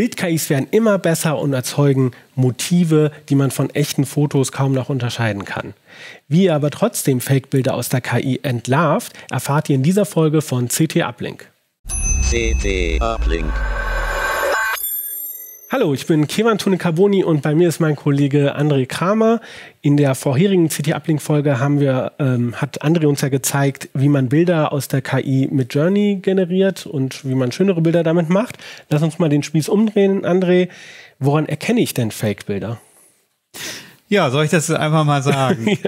Bild-KIs werden immer besser und erzeugen Motive, die man von echten Fotos kaum noch unterscheiden kann. Wie ihr aber trotzdem Fake-Bilder aus der KI entlarvt, erfahrt ihr in dieser Folge von CT Uplink. CT Uplink. Hallo, ich bin Keywan Tonekaboni und bei mir ist mein Kollege André Kramer. In der vorherigen CT-Uplink-Folge hat André uns ja gezeigt, wie man Bilder aus der KI mit Midjourney generiert und wie man schönere Bilder damit macht. Lass uns mal den Spieß umdrehen, André. Woran erkenne ich denn Fake-Bilder? Ja, soll ich das einfach mal sagen?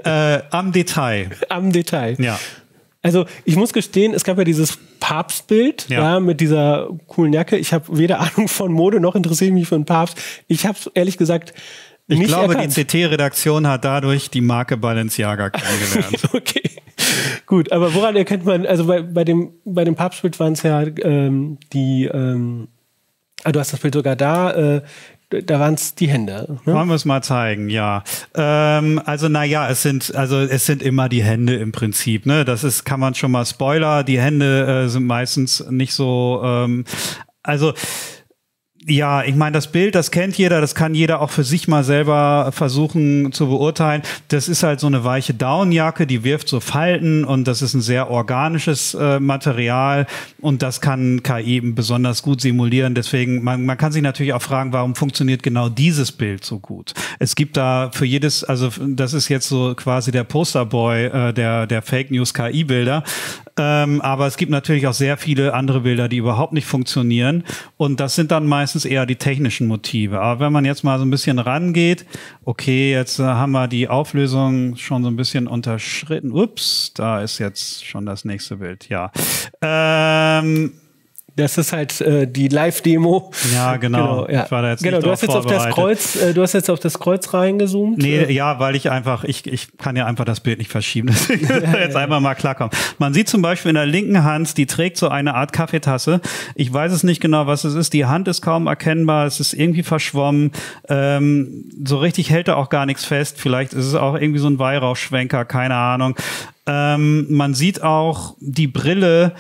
Am Detail. Am Detail. Ja. Also ich muss gestehen, es gab ja dieses Papstbild, ja, mit dieser coolen Jacke. Ich habe weder Ahnung von Mode, noch interessiere ich mich für einen Papst. Ich habe es ehrlich gesagt nicht erkannt. Ich glaube, die CT-Redaktion hat dadurch die Marke Balenciaga kennengelernt. Okay, gut. Aber woran erkennt man, also bei dem Papstbild waren es ja du hast das Bild sogar da, da waren es die Hände. Ne? Wollen wir es mal zeigen, ja. Es sind immer die Hände im Prinzip. Ne? Das ist, kann man schon mal Spoiler. Die Hände sind meistens nicht so. Ja, ich meine, das Bild, das kennt jeder, das kann jeder auch für sich mal selber versuchen zu beurteilen. Das ist halt so eine weiche Daunenjacke, die wirft so Falten und das ist ein sehr organisches Material und das kann KI eben besonders gut simulieren. Deswegen, man kann sich natürlich auch fragen, warum funktioniert genau dieses Bild so gut? Es gibt da für jedes, also das ist jetzt so quasi der Posterboy der Fake News KI-Bilder, aber es gibt natürlich auch sehr viele andere Bilder, die überhaupt nicht funktionieren und das sind dann meistens eher die technischen Motive. Aber wenn man jetzt mal so ein bisschen rangeht, okay, jetzt haben wir die Auflösung schon so ein bisschen unterschritten. Ups, da ist jetzt schon das nächste Bild, ja. Das ist halt die Live-Demo. Ja, genau. Ja. Ich war da jetzt nicht drauf vorbereitet. Du hast jetzt auf das Kreuz reingezoomt. Nee, ja, weil ich einfach, ich kann ja einfach das Bild nicht verschieben. Deswegen jetzt einfach mal klarkommen. Man sieht zum Beispiel in der linken Hand, die trägt so eine Art Kaffeetasse. Ich weiß es nicht genau, was es ist. Die Hand ist kaum erkennbar. Es ist irgendwie verschwommen. So richtig hält da auch gar nichts fest. Vielleicht ist es auch irgendwie so ein Weihrauchschwenker. Keine Ahnung. Man sieht auch die Brille.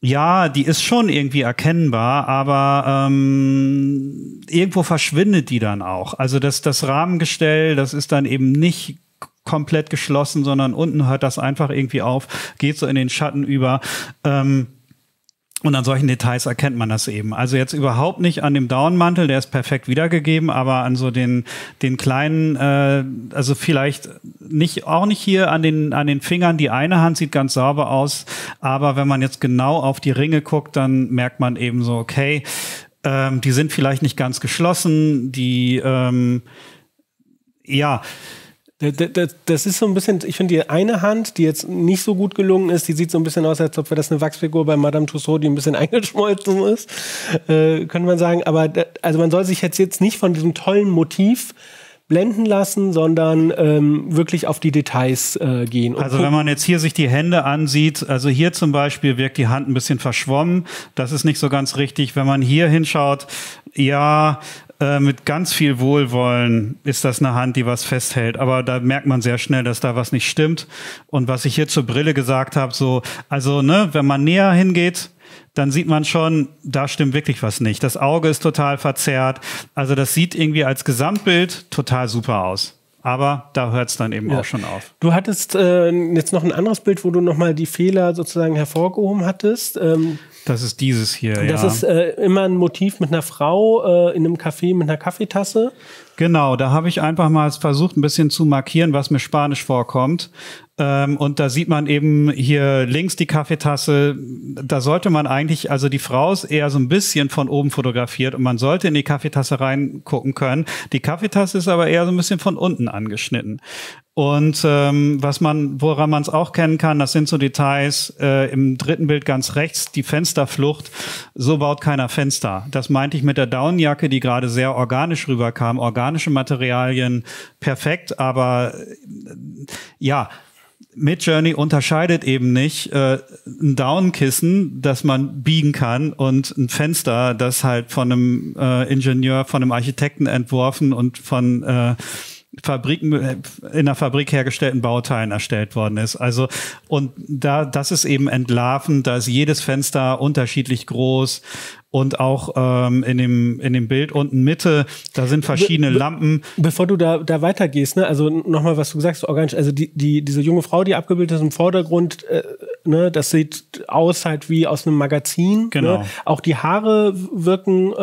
Ja, die ist schon irgendwie erkennbar, aber irgendwo verschwindet die dann auch. Also das Rahmengestell, das ist dann eben nicht komplett geschlossen, sondern unten hört das einfach irgendwie auf, geht so in den Schatten über. Und an solchen Details erkennt man das eben. Also jetzt überhaupt nicht an dem Daunenmantel, der ist perfekt wiedergegeben, aber an so den kleinen, also vielleicht nicht, auch nicht hier an den Fingern. Die eine Hand sieht ganz sauber aus, aber wenn man jetzt genau auf die Ringe guckt, dann merkt man eben so, okay, die sind vielleicht nicht ganz geschlossen, die, ja. Das ist so ein bisschen, ich finde, die eine Hand, die jetzt nicht so gut gelungen ist, die sieht so ein bisschen aus, als ob das eine Wachsfigur bei Madame Tussauds, die ein bisschen eingeschmolzen ist, könnte man sagen. Aber also man soll sich jetzt nicht von diesem tollen Motiv blenden lassen, sondern wirklich auf die Details gehen. Und also wenn man jetzt hier sich die Hände ansieht, also hier zum Beispiel wirkt die Hand ein bisschen verschwommen, das ist nicht so ganz richtig. Wenn man hier hinschaut, ja, mit ganz viel Wohlwollen ist das eine Hand, die was festhält. Aber da merkt man sehr schnell, dass da was nicht stimmt. Und was ich hier zur Brille gesagt habe, so, also, ne, wenn man näher hingeht, dann sieht man schon, da stimmt wirklich was nicht. Das Auge ist total verzerrt. Also das sieht irgendwie als Gesamtbild total super aus. Aber da hört es dann eben auch schon auf. Du hattest jetzt noch ein anderes Bild, wo du nochmal die Fehler sozusagen hervorgehoben hattest. Das ist dieses hier, ja. Das ist immer ein Motiv mit einer Frau in einem Café mit einer Kaffeetasse. Genau, da habe ich einfach mal versucht, ein bisschen zu markieren, was mir spanisch vorkommt. Und da sieht man eben hier links die Kaffeetasse. Da sollte man eigentlich, also die Frau ist eher so ein bisschen von oben fotografiert und man sollte in die Kaffeetasse reingucken können. Die Kaffeetasse ist aber eher so ein bisschen von unten angeschnitten. Und woran man es auch kennen kann, das sind so Details im dritten Bild ganz rechts, die Fensterflucht. So baut keiner Fenster. Das meinte ich mit der Daunenjacke, die gerade sehr organisch rüberkam. Organische Materialien, perfekt, aber ja, Midjourney unterscheidet eben nicht ein Daunenkissen, das man biegen kann und ein Fenster, das halt von einem Ingenieur, von einem Architekten entworfen und von in der Fabrik hergestellten Bauteilen erstellt worden ist. Also, und das ist eben entlarven, da ist jedes Fenster unterschiedlich groß. Und auch in dem Bild unten Mitte, da sind verschiedene Lampen. Bevor du da weitergehst, ne, also nochmal, was du gesagt hast, organisch, also diese junge Frau, die abgebildet ist im Vordergrund, ne, das sieht aus halt wie aus einem Magazin. Genau. Ne? Auch die Haare wirken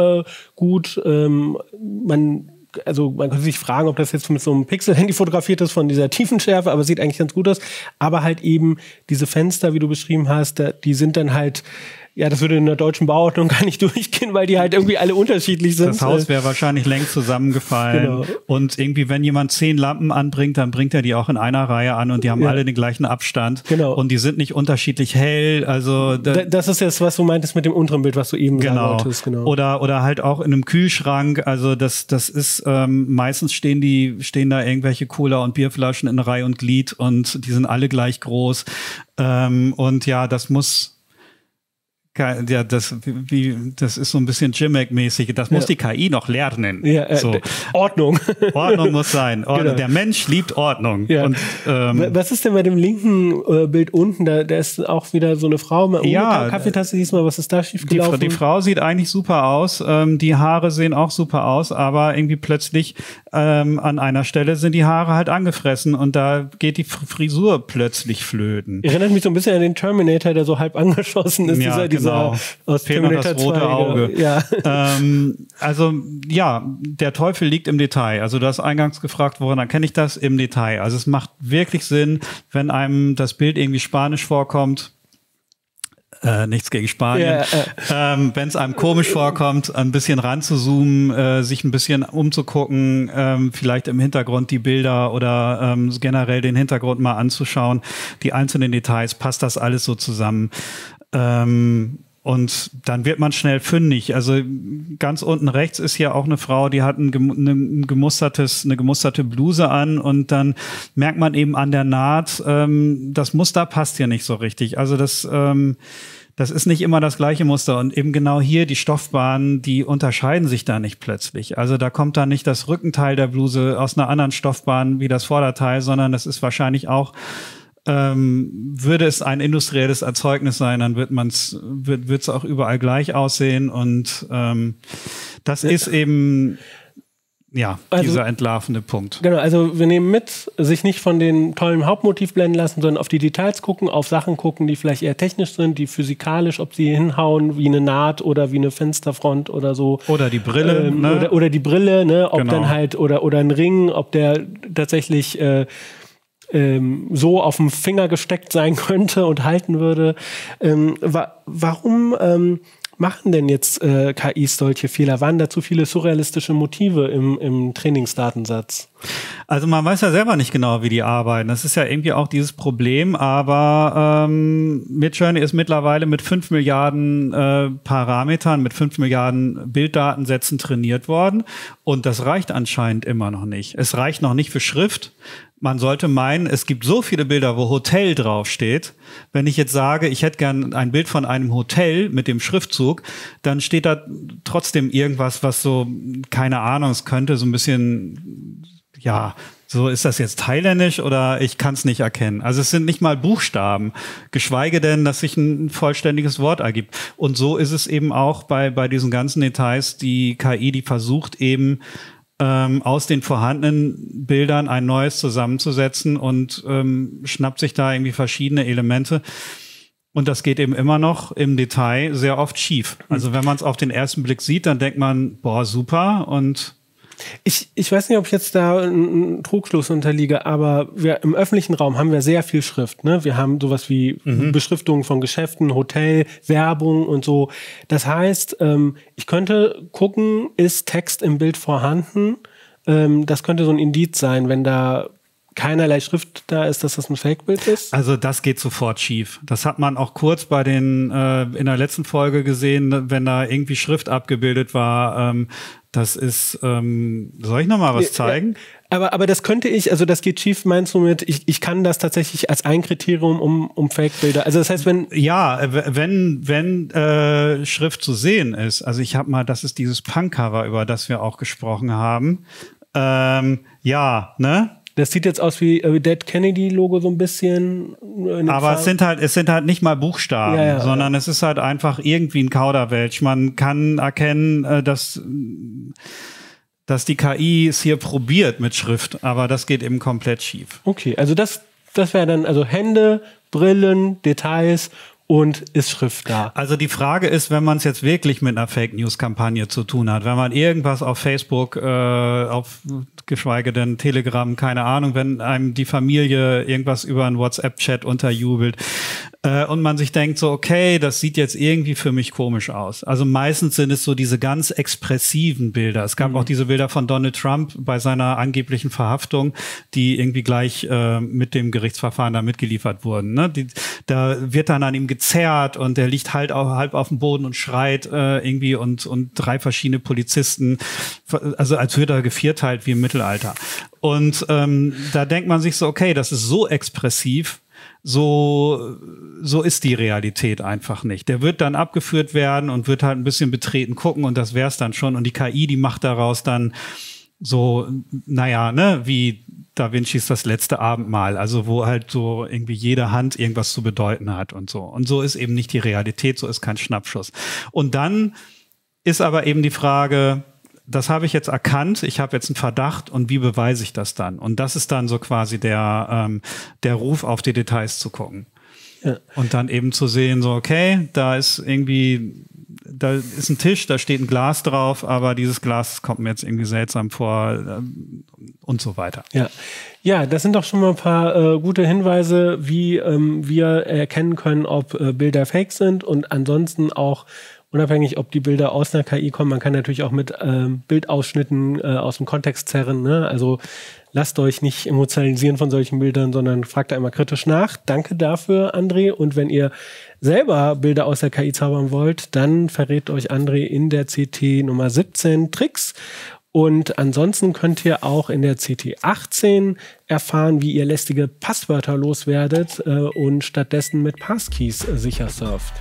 gut. Man könnte sich fragen, ob das jetzt mit so einem Pixel-Handy fotografiert ist von dieser Tiefenschärfe, aber es sieht eigentlich ganz gut aus. Aber halt eben diese Fenster, wie du beschrieben hast, die sind dann halt, ja, das würde in der deutschen Bauordnung gar nicht durchgehen, weil die halt irgendwie alle unterschiedlich sind. Das Haus wäre wahrscheinlich längst zusammengefallen. Genau. Und irgendwie, wenn jemand 10 Lampen anbringt, dann bringt er die auch in einer Reihe an und die haben alle den gleichen Abstand. Genau. Und die sind nicht unterschiedlich hell. Also das ist jetzt, was du meintest mit dem unteren Bild, was du eben gesagt hast. Genau. Oder halt auch in einem Kühlschrank. Also das ist, meistens stehen da irgendwelche Cola- und Bierflaschen in Reihe und Glied und die sind alle gleich groß. Und ja, das muss... Ja, das ist so ein bisschen Jim-Mac-mäßig. Das muss die KI noch lernen. Ja, so. Ordnung. Ordnung muss sein. Ordnung. Genau. Der Mensch liebt Ordnung. Ja. Und, was ist denn bei dem linken Bild unten? Da ist auch wieder so eine Frau mit einer Kaffeetasse. Diesmal, was ist da schiefgelaufen? Die Frau sieht eigentlich super aus. Die Haare sehen auch super aus. Aber irgendwie plötzlich an einer Stelle sind die Haare halt angefressen. Und da geht die Frisur plötzlich flöten. Erinnert mich so ein bisschen an den Terminator, der so halb angeschossen ist. Ja, dieser genau. Aus das rote Auge. Ja. Also ja, der Teufel liegt im Detail. Also du hast eingangs gefragt, woran erkenne ich das? Im Detail. Also es macht wirklich Sinn, wenn einem das Bild irgendwie spanisch vorkommt. Nichts gegen Spanien. Yeah. Wenn es einem komisch vorkommt, ein bisschen ranzuzoomen, sich ein bisschen umzugucken, vielleicht im Hintergrund die Bilder oder generell den Hintergrund mal anzuschauen. Die einzelnen Details, passt das alles so zusammen? Und dann wird man schnell fündig. Also ganz unten rechts ist hier auch eine Frau, die hat eine gemusterte Bluse an und dann merkt man eben an der Naht, das Muster passt hier nicht so richtig. Also das ist nicht immer das gleiche Muster und eben genau hier die Stoffbahnen, die unterscheiden sich da nicht plötzlich. Also da kommt dann nicht das Rückenteil der Bluse aus einer anderen Stoffbahn wie das Vorderteil, sondern das ist wahrscheinlich auch würde es ein industrielles Erzeugnis sein, dann wird es auch überall gleich aussehen und das ist eben ja, also, dieser entlarvende Punkt. Genau, also wir nehmen mit, sich nicht von dem tollen Hauptmotiv blenden lassen, sondern auf die Details gucken, auf Sachen gucken, die vielleicht eher technisch sind, die physikalisch, ob sie hinhauen, wie eine Naht oder wie eine Fensterfront oder so. Oder die Brille. Ne? Oder die Brille, ne? Ob dann halt, oder ein Ring, ob der tatsächlich so auf dem Finger gesteckt sein könnte und halten würde. Warum machen denn jetzt KIs solche Fehler? Waren da zu viele surrealistische Motive im Trainingsdatensatz? Also man weiß ja selber nicht genau, wie die arbeiten. Das ist ja irgendwie auch dieses Problem, aber Midjourney ist mittlerweile mit 5 Milliarden Parametern, mit 5 Milliarden Bilddatensätzen trainiert worden und das reicht anscheinend immer noch nicht. Es reicht noch nicht für Schrift. Man sollte meinen, es gibt so viele Bilder, wo Hotel draufsteht. Wenn ich jetzt sage, ich hätte gern ein Bild von einem Hotel mit dem Schriftzug, dann steht da trotzdem irgendwas, was so, keine Ahnung, es könnte so ein bisschen, ja, so ist das jetzt thailändisch oder ich kann es nicht erkennen. Also es sind nicht mal Buchstaben, geschweige denn, dass sich ein vollständiges Wort ergibt. Und so ist es eben auch bei diesen ganzen Details, die KI, die versucht eben, aus den vorhandenen Bildern ein neues zusammenzusetzen und schnappt sich da irgendwie verschiedene Elemente. Und das geht eben immer noch im Detail sehr oft schief. Also wenn man es auf den ersten Blick sieht, dann denkt man, boah, super. Und ich weiß nicht, ob ich jetzt da einen Trugschluss unterliege, aber im öffentlichen Raum haben wir sehr viel Schrift. Ne? Wir haben sowas wie Beschriftungen von Geschäften, Hotel, Werbung und so. Das heißt, ich könnte gucken, ist Text im Bild vorhanden? Das könnte so ein Indiz sein, wenn da keinerlei Schrift da ist, dass das ein Fake-Bild ist? Also das geht sofort schief. Das hat man auch kurz bei den in der letzten Folge gesehen, wenn da irgendwie Schrift abgebildet war. Das ist, soll ich noch mal was zeigen? Ja, aber das könnte ich, also das geht schief, meinst du mit, ich kann das tatsächlich als ein Kriterium um Fake-Bilder, also das heißt, wenn... Ja, wenn Schrift zu sehen ist, also ich habe mal, das ist dieses Punk-Cover, über das wir auch gesprochen haben, Ja, ne? Das sieht jetzt aus wie Dead Kennedy-Logo so ein bisschen. Aber es sind halt nicht mal Buchstaben, ja, ja, sondern ja. Es ist halt einfach irgendwie ein Kauderwelsch. Man kann erkennen, dass die KI es hier probiert mit Schrift, aber das geht eben komplett schief. Okay, also das wäre dann also Hände, Brillen, Details. Und ist Schrift da? Also die Frage ist, wenn man es jetzt wirklich mit einer Fake-News-Kampagne zu tun hat, wenn man irgendwas auf Facebook, geschweige denn Telegram, keine Ahnung, wenn einem die Familie irgendwas über einen WhatsApp-Chat unterjubelt und man sich denkt so, okay, das sieht jetzt irgendwie für mich komisch aus. Also meistens sind es so diese ganz expressiven Bilder. Es gab auch diese Bilder von Donald Trump bei seiner angeblichen Verhaftung, die irgendwie gleich mit dem Gerichtsverfahren da mitgeliefert wurden. Ne? Da wird dann an ihm gezerrt und der liegt halt auch halb auf dem Boden und schreit irgendwie und drei verschiedene Polizisten, also als würde er gevierteilt wie im Mittelalter. Und da denkt man sich so, okay, das ist so expressiv, so ist die Realität einfach nicht. Der wird dann abgeführt werden und wird halt ein bisschen betreten gucken und das wär's dann schon. Und die KI, die macht daraus dann so, naja, ne, wie Da Vincis Das letzte Abendmahl, also wo halt so irgendwie jede Hand irgendwas zu bedeuten hat und so. Und so ist eben nicht die Realität, so ist kein Schnappschuss. Und dann ist aber eben die Frage, das habe ich jetzt erkannt, ich habe jetzt einen Verdacht und wie beweise ich das dann? Und das ist dann so quasi der Ruf, auf die Details zu gucken. Ja. Und dann eben zu sehen, so okay, da ist ein Tisch, da steht ein Glas drauf, aber dieses Glas kommt mir jetzt irgendwie seltsam vor und so weiter. Ja, ja, das sind doch schon mal ein paar gute Hinweise, wie wir erkennen können, ob Bilder fake sind und ansonsten auch unabhängig, ob die Bilder aus einer KI kommen. Man kann natürlich auch mit Bildausschnitten aus dem Kontext zerren, ne? Also lasst euch nicht emotionalisieren von solchen Bildern, sondern fragt einmal kritisch nach. Danke dafür, André. Und wenn ihr selber Bilder aus der KI zaubern wollt, dann verrät euch André in der CT Nummer 17 Tricks. Und ansonsten könnt ihr auch in der CT 18 erfahren, wie ihr lästige Passwörter loswerdet und stattdessen mit Passkeys sicher surft.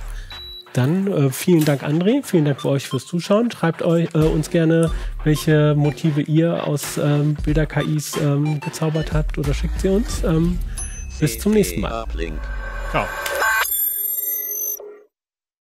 Dann vielen Dank, André. Vielen Dank für euch fürs Zuschauen. Schreibt uns gerne, welche Motive ihr aus Bilder-KIs gezaubert habt oder schickt sie uns. Bis zum nächsten Mal. Ciao.